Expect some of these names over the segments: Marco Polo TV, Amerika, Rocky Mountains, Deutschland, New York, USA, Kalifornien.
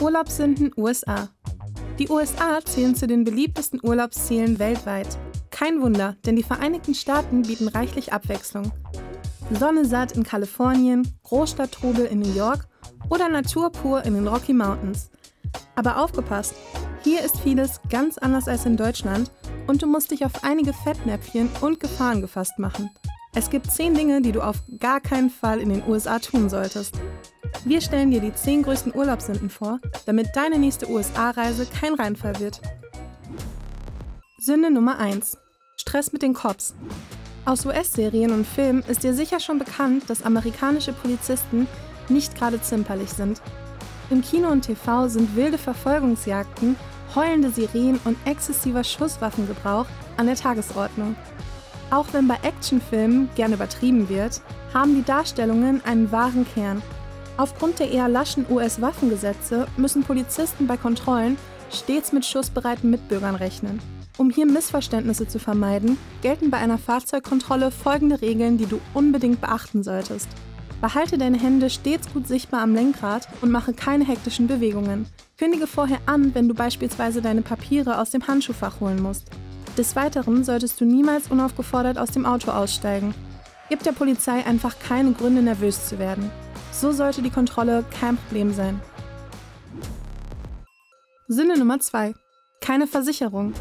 Urlaubsinden USA. Die USA zählen zu den beliebtesten Urlaubszielen weltweit. Kein Wunder, denn die Vereinigten Staaten bieten reichlich Abwechslung. Sonne satt in Kalifornien, Großstadttrubel in New York oder Natur pur in den Rocky Mountains. Aber aufgepasst, hier ist vieles ganz anders als in Deutschland und du musst dich auf einige Fettnäpfchen und Gefahren gefasst machen. Es gibt 10 Dinge, die du auf gar keinen Fall in den USA tun solltest. Wir stellen dir die 10 größten Urlaubssünden vor, damit deine nächste USA-Reise kein Reinfall wird. Sünde Nummer 1: Stress mit den Cops. Aus US-Serien und Filmen ist dir sicher schon bekannt, dass amerikanische Polizisten nicht gerade zimperlich sind. Im Kino und TV sind wilde Verfolgungsjagden, heulende Sirenen und exzessiver Schusswaffengebrauch an der Tagesordnung. Auch wenn bei Actionfilmen gern übertrieben wird, haben die Darstellungen einen wahren Kern. Aufgrund der eher laschen US-Waffengesetze müssen Polizisten bei Kontrollen stets mit schussbereiten Mitbürgern rechnen. Um hier Missverständnisse zu vermeiden, gelten bei einer Fahrzeugkontrolle folgende Regeln, die du unbedingt beachten solltest. Behalte deine Hände stets gut sichtbar am Lenkrad und mache keine hektischen Bewegungen. Kündige vorher an, wenn du beispielsweise deine Papiere aus dem Handschuhfach holen musst. Des Weiteren solltest du niemals unaufgefordert aus dem Auto aussteigen. Gib der Polizei einfach keine Gründe, nervös zu werden. So sollte die Kontrolle kein Problem sein. Sünde Nummer 2: Keine Versicherung.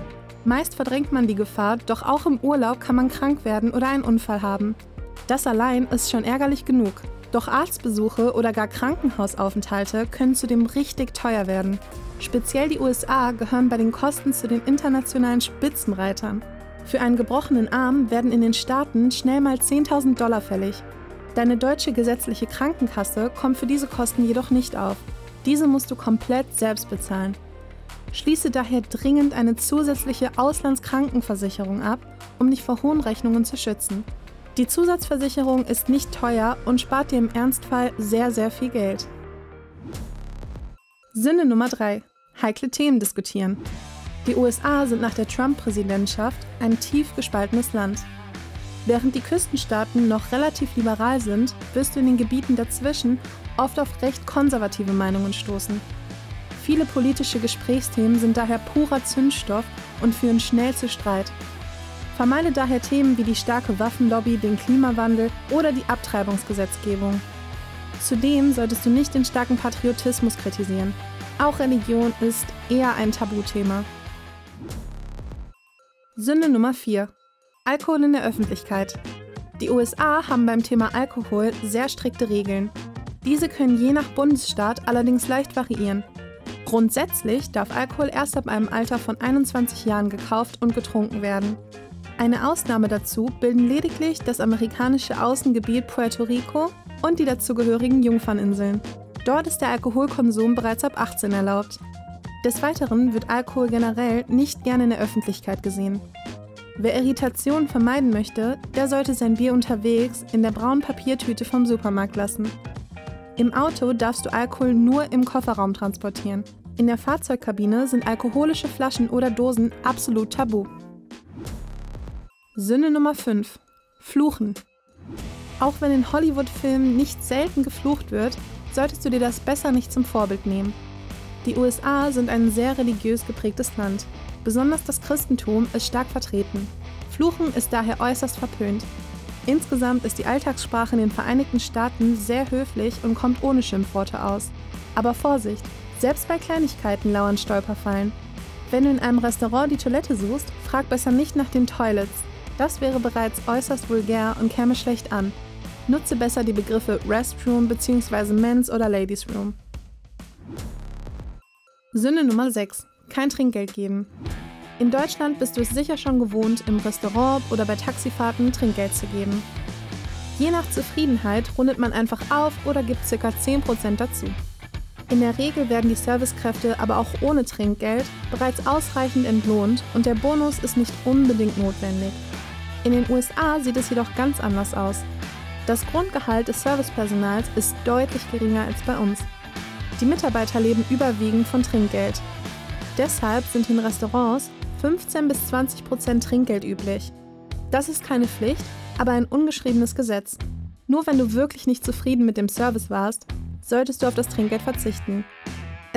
Meist verdrängt man die Gefahr, doch auch im Urlaub kann man krank werden oder einen Unfall haben. Das allein ist schon ärgerlich genug. Doch Arztbesuche oder gar Krankenhausaufenthalte können zudem richtig teuer werden. Speziell die USA gehören bei den Kosten zu den internationalen Spitzenreitern. Für einen gebrochenen Arm werden in den Staaten schnell mal 10.000 Dollar fällig. Deine deutsche gesetzliche Krankenkasse kommt für diese Kosten jedoch nicht auf. Diese musst du komplett selbst bezahlen. Schließe daher dringend eine zusätzliche Auslandskrankenversicherung ab, um dich vor hohen Rechnungen zu schützen. Die Zusatzversicherung ist nicht teuer und spart dir im Ernstfall sehr, sehr viel Geld. Sünde Nummer 3: Heikle Themen diskutieren. Die USA sind nach der Trump-Präsidentschaft ein tief gespaltenes Land. Während die Küstenstaaten noch relativ liberal sind, wirst du in den Gebieten dazwischen oft auf recht konservative Meinungen stoßen. Viele politische Gesprächsthemen sind daher purer Zündstoff und führen schnell zu Streit. Vermeide daher Themen wie die starke Waffenlobby, den Klimawandel oder die Abtreibungsgesetzgebung. Zudem solltest du nicht den starken Patriotismus kritisieren. Auch Religion ist eher ein Tabuthema. Sünde Nummer 4: Alkohol in der Öffentlichkeit. Die USA haben beim Thema Alkohol sehr strikte Regeln. Diese können je nach Bundesstaat allerdings leicht variieren. Grundsätzlich darf Alkohol erst ab einem Alter von 21 Jahren gekauft und getrunken werden. Eine Ausnahme dazu bilden lediglich das amerikanische Außengebiet Puerto Rico und die dazugehörigen Jungferninseln. Dort ist der Alkoholkonsum bereits ab 18 erlaubt. Des Weiteren wird Alkohol generell nicht gerne in der Öffentlichkeit gesehen. Wer Irritationen vermeiden möchte, der sollte sein Bier unterwegs in der braunen Papiertüte vom Supermarkt lassen. Im Auto darfst du Alkohol nur im Kofferraum transportieren. In der Fahrzeugkabine sind alkoholische Flaschen oder Dosen absolut tabu. Sünde Nummer 5: Fluchen. Auch wenn in Hollywood-Filmen nicht selten geflucht wird, solltest du dir das besser nicht zum Vorbild nehmen. Die USA sind ein sehr religiös geprägtes Land. Besonders das Christentum ist stark vertreten. Fluchen ist daher äußerst verpönt. Insgesamt ist die Alltagssprache in den Vereinigten Staaten sehr höflich und kommt ohne Schimpfworte aus. Aber Vorsicht, selbst bei Kleinigkeiten lauern Stolperfallen. Wenn du in einem Restaurant die Toilette suchst, frag besser nicht nach den Toilets. Das wäre bereits äußerst vulgär und käme schlecht an. Nutze besser die Begriffe Restroom bzw. Men's oder Ladies Room. Sünde Nummer 6: Kein Trinkgeld geben. In Deutschland bist du es sicher schon gewohnt, im Restaurant oder bei Taxifahrten Trinkgeld zu geben. Je nach Zufriedenheit rundet man einfach auf oder gibt ca. 10% dazu. In der Regel werden die Servicekräfte aber auch ohne Trinkgeld bereits ausreichend entlohnt und der Bonus ist nicht unbedingt notwendig. In den USA sieht es jedoch ganz anders aus. Das Grundgehalt des Servicepersonals ist deutlich geringer als bei uns. Die Mitarbeiter leben überwiegend von Trinkgeld. Deshalb sind in Restaurants 15 bis 20% Trinkgeld üblich. Das ist keine Pflicht, aber ein ungeschriebenes Gesetz. Nur wenn du wirklich nicht zufrieden mit dem Service warst, solltest du auf das Trinkgeld verzichten.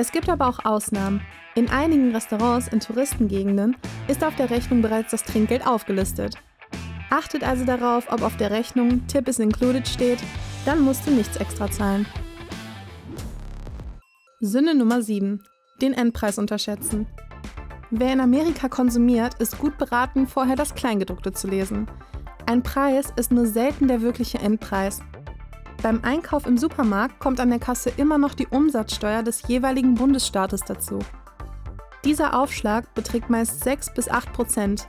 Es gibt aber auch Ausnahmen. In einigen Restaurants in Touristengegenden ist auf der Rechnung bereits das Trinkgeld aufgelistet. Achtet also darauf, ob auf der Rechnung Tip is included steht, dann musst du nichts extra zahlen. Sünde Nummer 7: Den Endpreis unterschätzen. Wer in Amerika konsumiert, ist gut beraten, vorher das Kleingedruckte zu lesen. Ein Preis ist nur selten der wirkliche Endpreis. Beim Einkauf im Supermarkt kommt an der Kasse immer noch die Umsatzsteuer des jeweiligen Bundesstaates dazu. Dieser Aufschlag beträgt meist 6 bis 8%,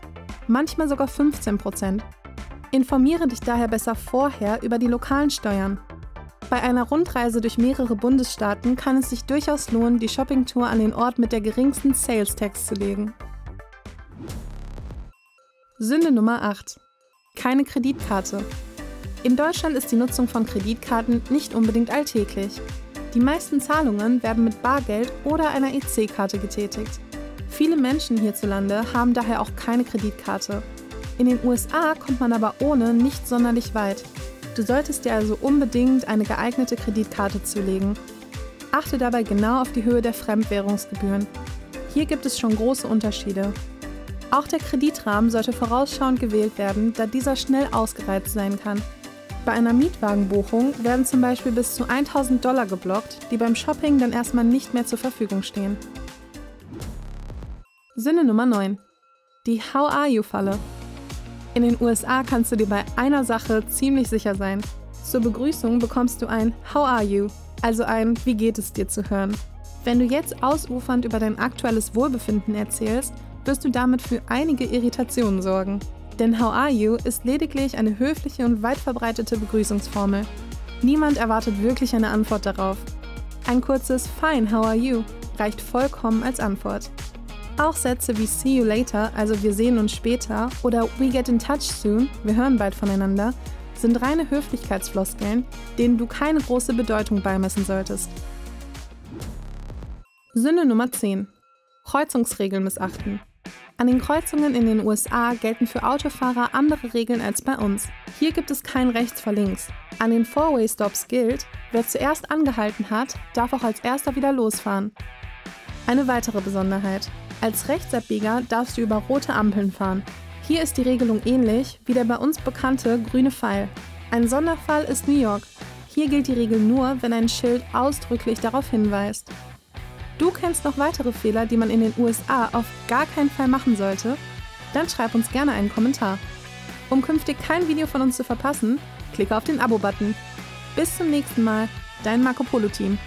manchmal sogar 15%. Informiere dich daher besser vorher über die lokalen Steuern. Bei einer Rundreise durch mehrere Bundesstaaten kann es sich durchaus lohnen, die Shoppingtour an den Ort mit der geringsten Sales Tax zu legen. Sünde Nummer 8: Keine Kreditkarte. In Deutschland ist die Nutzung von Kreditkarten nicht unbedingt alltäglich. Die meisten Zahlungen werden mit Bargeld oder einer EC-Karte getätigt. Viele Menschen hierzulande haben daher auch keine Kreditkarte. In den USA kommt man aber ohne nicht sonderlich weit. Du solltest dir also unbedingt eine geeignete Kreditkarte zulegen. Achte dabei genau auf die Höhe der Fremdwährungsgebühren. Hier gibt es schon große Unterschiede. Auch der Kreditrahmen sollte vorausschauend gewählt werden, da dieser schnell ausgereizt sein kann. Bei einer Mietwagenbuchung werden zum Beispiel bis zu $1.000 geblockt, die beim Shopping dann erstmal nicht mehr zur Verfügung stehen. Sünde Nummer 9: Die How Are You-Falle. In den USA kannst du dir bei einer Sache ziemlich sicher sein. Zur Begrüßung bekommst du ein How Are You, also ein Wie geht es dir zu hören. Wenn du jetzt ausufernd über dein aktuelles Wohlbefinden erzählst, wirst du damit für einige Irritationen sorgen. Denn How Are You ist lediglich eine höfliche und weit verbreitete Begrüßungsformel. Niemand erwartet wirklich eine Antwort darauf. Ein kurzes Fine, how are you reicht vollkommen als Antwort. Auch Sätze wie See you later, also wir sehen uns später, oder We get in touch soon, wir hören bald voneinander, sind reine Höflichkeitsfloskeln, denen du keine große Bedeutung beimessen solltest. Sünde Nummer 10: Kreuzungsregeln missachten. An den Kreuzungen in den USA gelten für Autofahrer andere Regeln als bei uns. Hier gibt es kein Rechts vor Links. An den Four-Way-Stops gilt, wer zuerst angehalten hat, darf auch als erster wieder losfahren. Eine weitere Besonderheit: Als Rechtsabbieger darfst du über rote Ampeln fahren. Hier ist die Regelung ähnlich wie der bei uns bekannte grüne Pfeil. Ein Sonderfall ist New York. Hier gilt die Regel nur, wenn ein Schild ausdrücklich darauf hinweist. Du kennst noch weitere Fehler, die man in den USA auf gar keinen Fall machen sollte? Dann schreib uns gerne einen Kommentar. Um künftig kein Video von uns zu verpassen, klicke auf den Abo-Button. Bis zum nächsten Mal, dein Marco Polo Team.